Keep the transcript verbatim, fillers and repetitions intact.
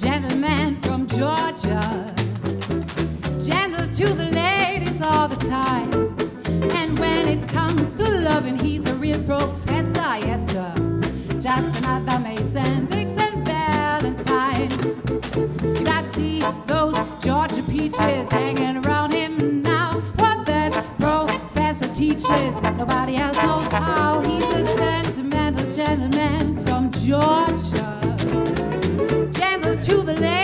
Gentleman from Georgia, gentle to the lady.